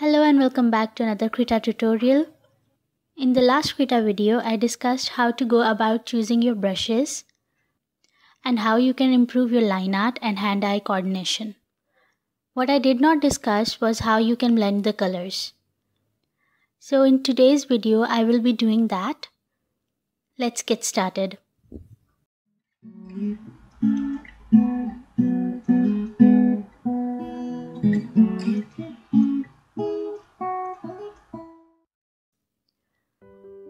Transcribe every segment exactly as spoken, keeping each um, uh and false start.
Hello and welcome back to another Krita tutorial. In the last Krita video, I discussed how to go about choosing your brushes and how you can improve your line art and hand-eye coordination. What I did not discuss was how you can blend the colors. So in today's video, I will be doing that. Let's get started.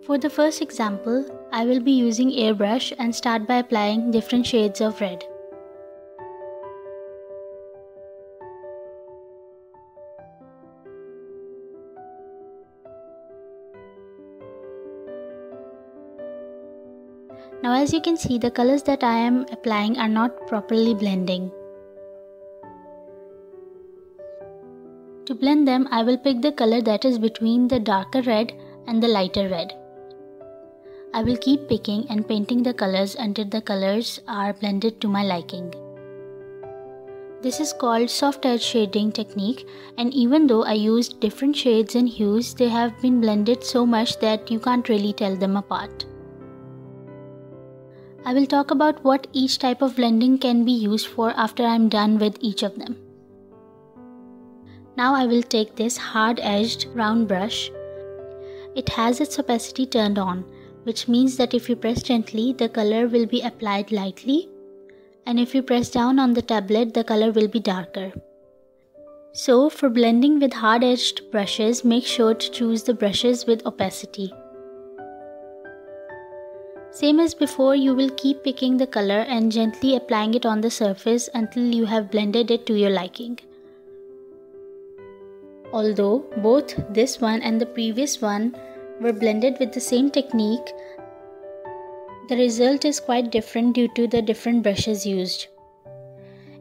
For the first example, I will be using airbrush and start by applying different shades of red. Now as you can see, the colors that I am applying are not properly blending. To blend them, I will pick the color that is between the darker red and the lighter red. I will keep picking and painting the colors until the colors are blended to my liking. This is called soft edge shading technique, and even though I used different shades and hues, they have been blended so much that you can't really tell them apart. I will talk about what each type of blending can be used for after I'm done with each of them. Now I will take this hard edged round brush. It has its opacity turned on, which means that if you press gently, the color will be applied lightly, and if you press down on the tablet, the color will be darker. So for blending with hard-edged brushes, make sure to choose the brushes with opacity. Same as before, you will keep picking the color and gently applying it on the surface until you have blended it to your liking. Although both this one and the previous one were blended with the same technique, the result is quite different due to the different brushes used.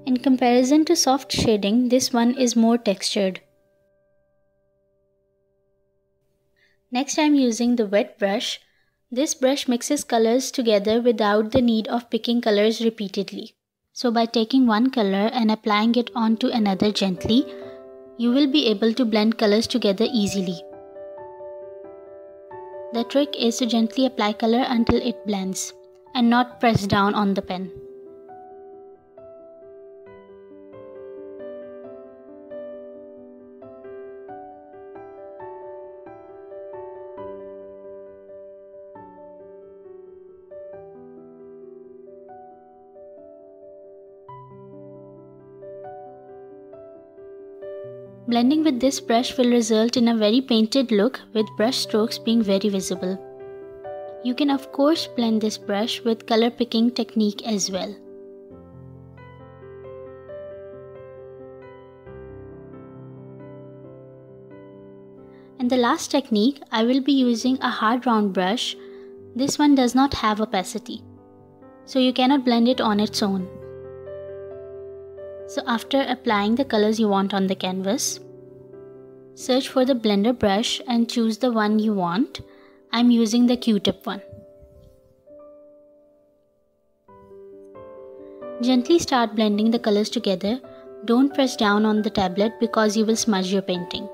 In comparison to soft shading, this one is more textured. Next, I am using the wet brush. This brush mixes colors together without the need of picking colors repeatedly. So by taking one color and applying it onto another gently, you will be able to blend colors together easily. The trick is to gently apply color until it blends and not press down on the pen. Blending with this brush will result in a very painted look, with brush strokes being very visible. You can of course blend this brush with color picking technique as well. And the last technique, I will be using a hard round brush. This one does not have opacity, so you cannot blend it on its own. So after applying the colors you want on the canvas, search for the blender brush and choose the one you want. I'm using the Q-tip one. Gently start blending the colors together. Don't press down on the tablet because you will smudge your painting.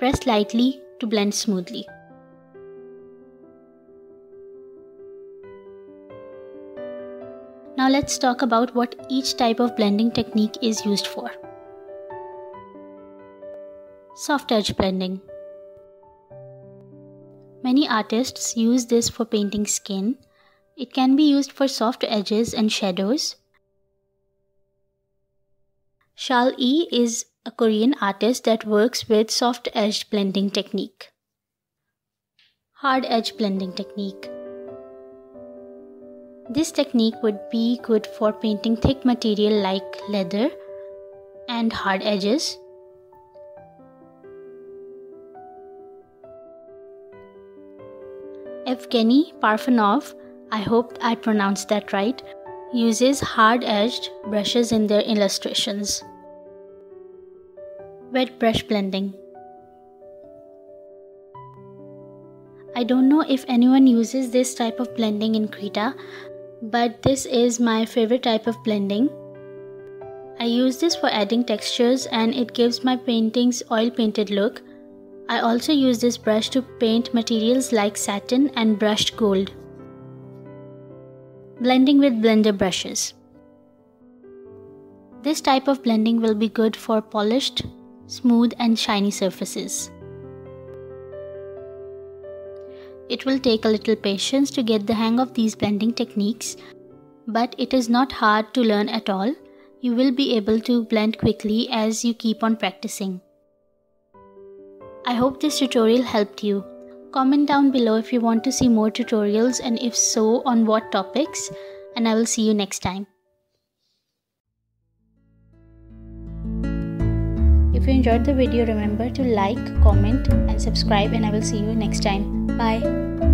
Press lightly to blend smoothly. Now let's talk about what each type of blending technique is used for. Soft edge blending. Many artists use this for painting skin. It can be used for soft edges and shadows. Shal. E is a Korean artist that works with soft edge blending technique. Hard edge blending technique. This technique would be good for painting thick material like leather and hard edges. Evgeny Parfenov, I hope I pronounced that right, uses hard-edged brushes in their illustrations. Wet brush blending. I don't know if anyone uses this type of blending in Krita, but this is my favorite type of blending. I use this for adding textures and it gives my paintings oil painted look. I also use this brush to paint materials like satin and brushed gold. Blending with blender brushes. This type of blending will be good for polished, smooth and shiny surfaces. It will take a little patience to get the hang of these blending techniques, but it is not hard to learn at all. You will be able to blend quickly as you keep on practicing. I hope this tutorial helped you. Comment down below if you want to see more tutorials and if so, on what topics, and I will see you next time. If you enjoyed the video, remember to like, comment and subscribe, and I will see you next time. Bye.